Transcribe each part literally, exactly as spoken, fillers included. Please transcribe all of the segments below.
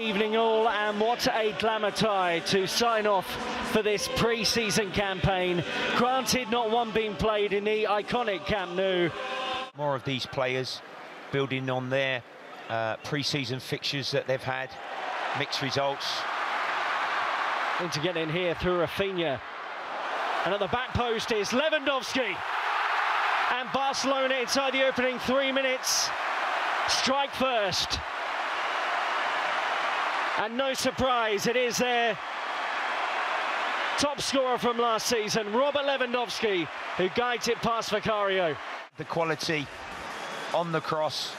Evening all, and what a glamour tie to sign off for this pre-season campaign. Granted, not one being played in the iconic Camp Nou. More of these players building on their uh, pre-season fixtures that they've had, mixed results. And to get in here through Rafinha, and at the back post is Lewandowski, and Barcelona inside the opening three minutes, strike first. And no surprise, it is their top scorer from last season, Robert Lewandowski, who guides it past Vicario. The quality on the cross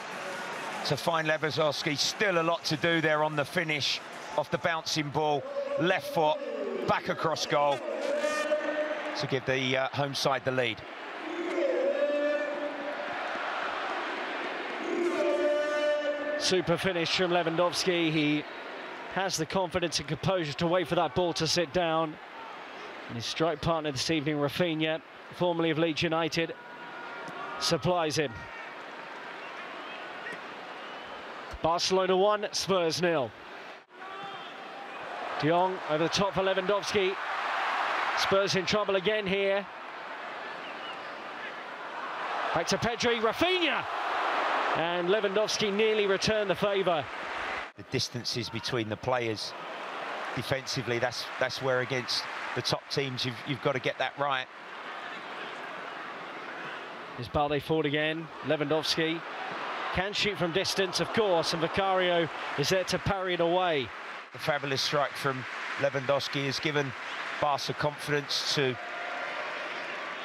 to find Lewandowski, still a lot to do there on the finish, off the bouncing ball, left foot, back across goal to give the uh, home side the lead. Super finish from Lewandowski. He has the confidence and composure to wait for that ball to sit down. And his strike partner this evening, Rafinha, formerly of Leeds United, supplies him. Barcelona one, Spurs nil. De Jong over the top for Lewandowski. Spurs in trouble again here. Back to Pedri, Rafinha! And Lewandowski nearly returned the favour. The distances between the players defensively, that's that's where against the top teams you've, you've got to get that right. Is Balde forward again? Lewandowski can shoot from distance, of course, and Vicario is there to parry it away. The fabulous strike from Lewandowski has given Barca confidence to,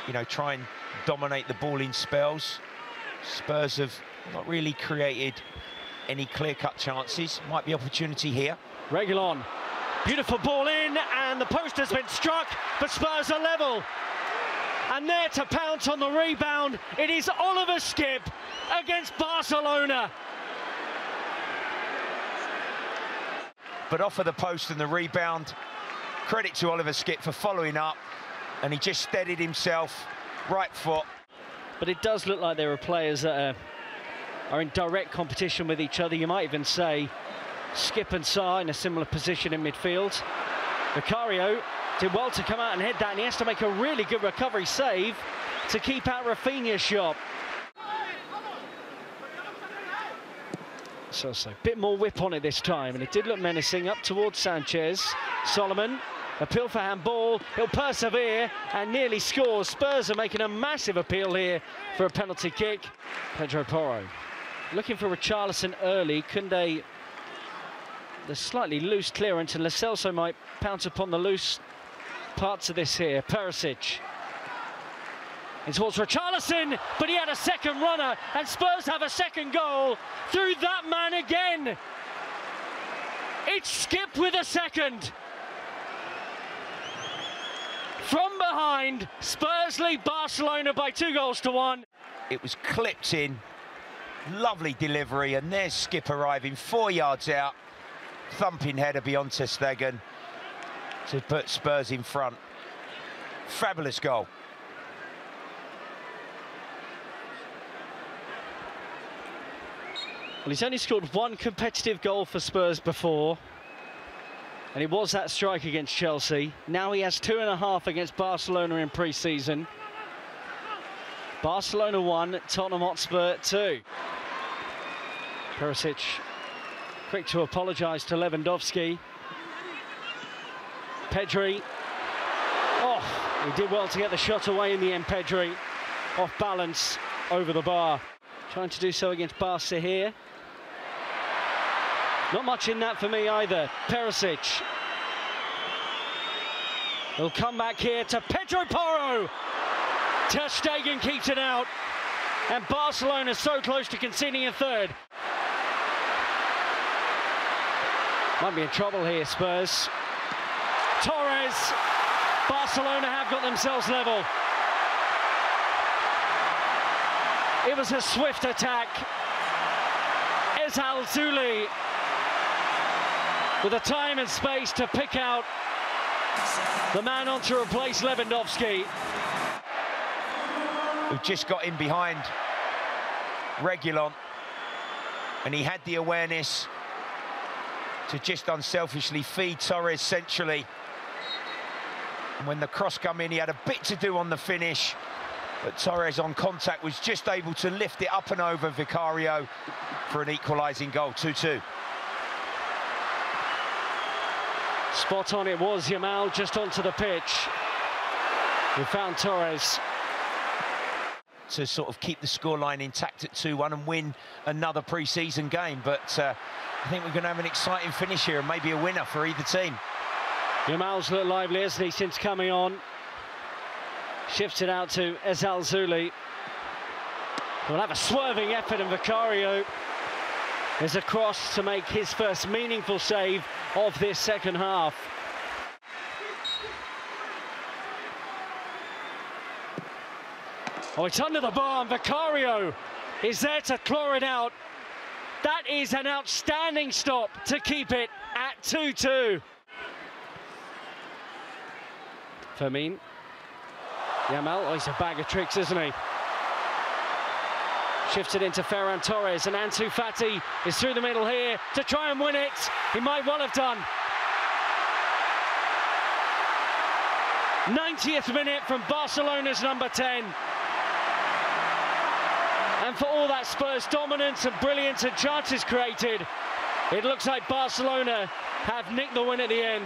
you know, try and dominate the ball in spells. Spurs have not really created any clear-cut chances. Might be opportunity here. Reguilon, beautiful ball in, and the post has been struck, but Spurs are level. And there to pounce on the rebound, it is Oliver Skipp against Barcelona. But off of the post and the rebound, credit to Oliver Skipp for following up, and he just steadied himself, right foot. But it does look like there are players that are are in direct competition with each other. You might even say Skipp and Sarr in a similar position in midfield. Vicario did well to come out and head that, and he has to make a really good recovery save to keep out Rafinha's shot. So, so, bit more whip on it this time, and it did look menacing up towards Sanchez. Solomon, appeal for handball, he'll persevere and nearly scores. Spurs are making a massive appeal here for a penalty kick. Pedro Porro looking for Richarlison early. Koundé, the slightly loose clearance, and Lo Celso might pounce upon the loose parts of this here. Perisic in towards Richarlison, but he had a second runner, and Spurs have a second goal through that man again. It's Skipp with a second. From behind, Spurs lead Barcelona by two goals to one. It was clipped in, lovely delivery, and there's Skipp arriving four yards out, thumping header beyond Ter Stegen to put Spurs in front. Fabulous goal. Well, he's only scored one competitive goal for Spurs before, and it was that strike against Chelsea. Now he has two and a half against Barcelona in pre-season. Barcelona one, Tottenham Hotspur two. Perisic quick to apologise to Lewandowski. Pedri. Oh, he did well to get the shot away in the end, Pedri. Off balance, over the bar. Trying to do so against Barca here. Not much in that for me either. Perisic. He'll come back here to Pedro Porro. Ter Stegen keeps it out, and Barcelona so close to conceding a third. Might be in trouble here, Spurs. Torres. Barcelona have got themselves level. It was a swift attack. Ezzelzulli with the time and space to pick out the man on to replace Lewandowski, who just got in behind Reguilon, and he had the awareness to just unselfishly feed Torres centrally. And when the cross came in, he had a bit to do on the finish, but Torres on contact was just able to lift it up and over Vicario for an equalising goal, two two. Spot on it was, Yamal just onto the pitch. He found Torres. To sort of keep the scoreline intact at two one and win another pre-season game, but uh, I think we're going to have an exciting finish here and maybe a winner for either team. Yamal's looked lively, isn't he, since coming on. Shifts it out to Ezzelzulli. We'll have a swerving effort, and Vicario is across to make his first meaningful save of this second half. Oh, it's under the bar, and Vicario is there to claw it out. That is an outstanding stop to keep it at two two. Firmin. Yamal, oh, he's a bag of tricks, isn't he? Shifted into Ferran Torres, and Ansu Fati is through the middle here to try and win it. He might well have done. ninetieth minute from Barcelona's number ten. And for all that Spurs dominance and brilliance and chances created, it looks like Barcelona have nicked the win at the end.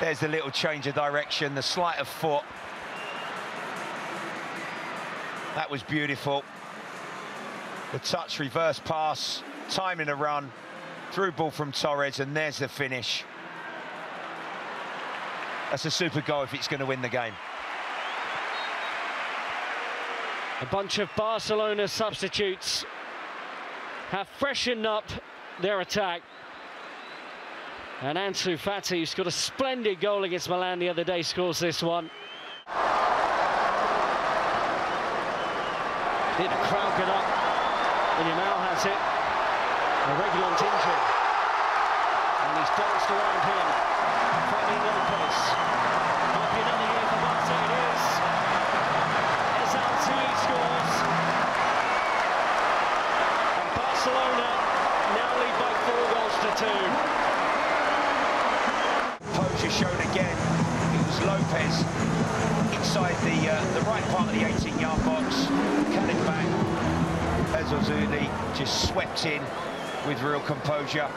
There's the little change of direction, the sleight of foot. That was beautiful. The touch, reverse pass, time in a run, through ball from Torres, and there's the finish. That's a super goal if it's going to win the game. A bunch of Barcelona substitutes have freshened up their attack. And Ansu Fati, who scored a splendid goal against Milan the other day, scores this one. Did the crowd get up? And Yamal has it. And Reguilon's injured. And he's danced around him. Freddy Lopez. Might be another year for Barcelona. It is. Ezzelzulli scores. And Barcelona now lead by four goals to two. Posure shown again. It was Lopez inside the, uh, the right part of the eighteen-yard box. Cut it back. Ezzelzulli just swept in with real composure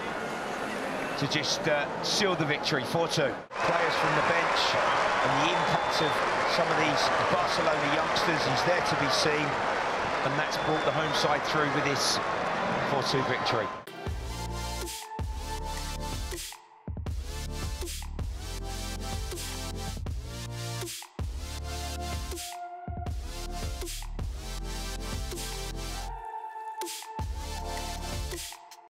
to just uh, seal the victory, four two. Players from the bench and the impact of some of these Barcelona youngsters is there to be seen, and that's brought the home side through with this four two victory.